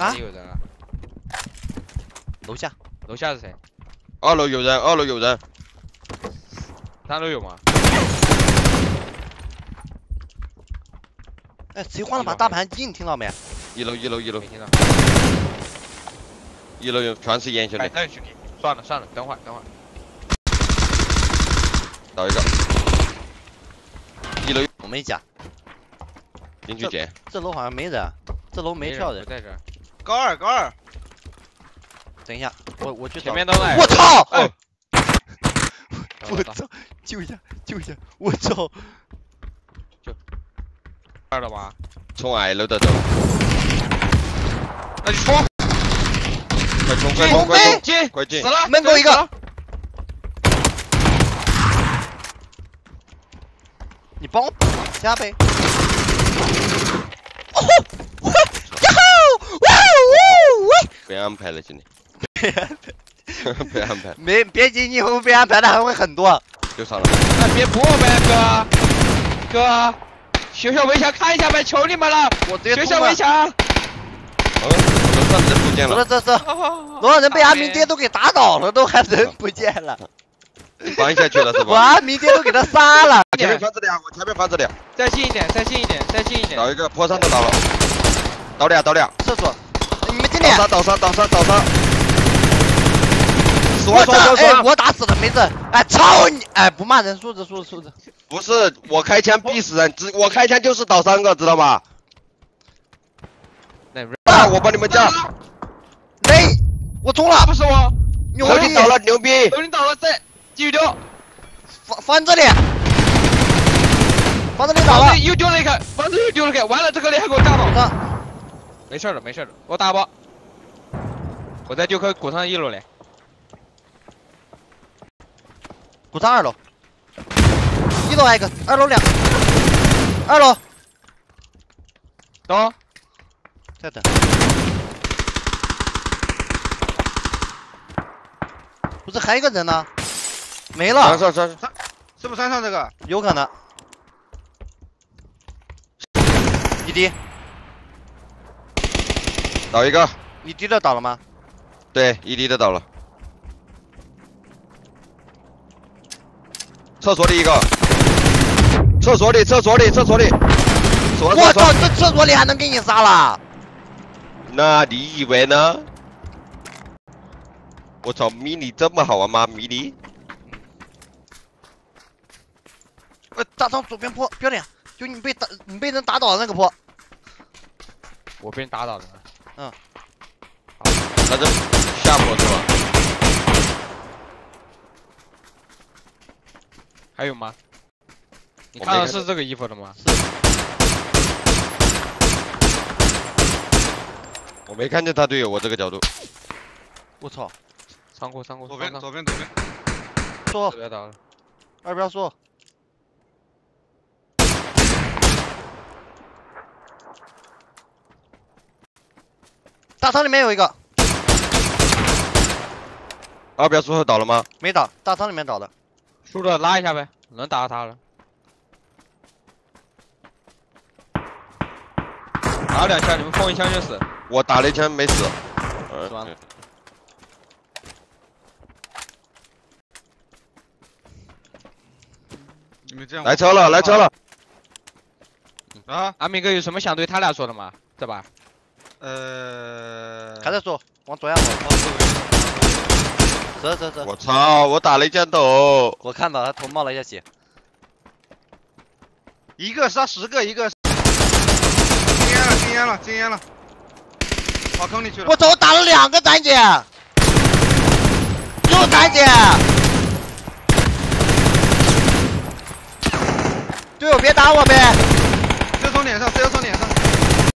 啊！有人啊！楼下，楼下是谁？二楼有人，二楼有人。三楼有吗？哎，谁换了把大盘硬？听到没？一楼，一楼，一楼。没听到。一楼有，全是烟兄弟。摆正兄弟，算了算了，等会儿等会儿。找一个。一楼我没捡。进去捡。这楼好像没人。 这楼没跳人，在这儿。高二，高二。等一下，我去前面都来。我操！哎，我操！救一下，救一下！我操！就二了吧？冲矮楼的走。那就冲！快冲！快冲！快冲！进！快进！死了！门口一个。你帮我一下呗。哦。 被安排了，兄弟。被安排。没，别急，你以后被安排的还会很多。就上了。那别补我呗，哥。哥，学校围墙看一下呗，求你们了。我直接学校围墙。楼上人不见了。走，楼上人被阿明爹都给打倒了，都还人不见了。翻下去了是吧？我阿明爹都给他杀了。前面房子俩，我前面房子俩。再近一点，再近一点，再近一点。找一个坡上的倒了。倒俩，倒俩。厕所。 倒杀！死我打！哎，我打死了，没事。哎，操你！哎，不骂人，素质，素质，素质。不是我开枪逼死人，我开枪就是倒三个，知道吧？那我帮你们架。雷，我中了！不是我，牛逼！你倒了，牛逼！你倒了，再继续丢。翻这里，翻这里倒了，又丢了一个，翻这又丢了一个，完了，这个雷还给我炸倒了。 没事了，没事了，我打包，我在丢颗滚上一楼来，滚上二楼，一楼来一个，二楼两个，二楼，等，再等，不是还一个人呢？没了，山上，是不是山上这个？有可能，一滴。 倒一个，你滴的倒了吗？对，一滴的倒了。厕所里一个，厕所里。我操，这厕所里还能给你杀了？那你以为呢？我操，迷你这么好玩吗？迷你？大张左边坡，标点，就你被人打倒的那个坡。我被人打倒的。 嗯，那就下坡是吧？还有吗？你看的是这个衣服的吗？我没看见他队友，我这个角度。我操！仓库，左边，坐，别打了，二边坐。 大仓里面有一个，二边树后倒了吗？没倒，大仓里面倒的。输了拉一下呗，能打到他了。打两下，你们碰一枪就死。我打了一枪没死。完了。你们这样。来车了。啊，阿明哥有什么想对他俩说的吗？这把。 还在说，往左呀，走。我操！我打了一箭头，我看到他头冒了一下血。一个杀10个，一个。禁烟了，跑坑里去了。我操！打了2个斩姐，又斩姐。队友别打我呗！谁从脸上？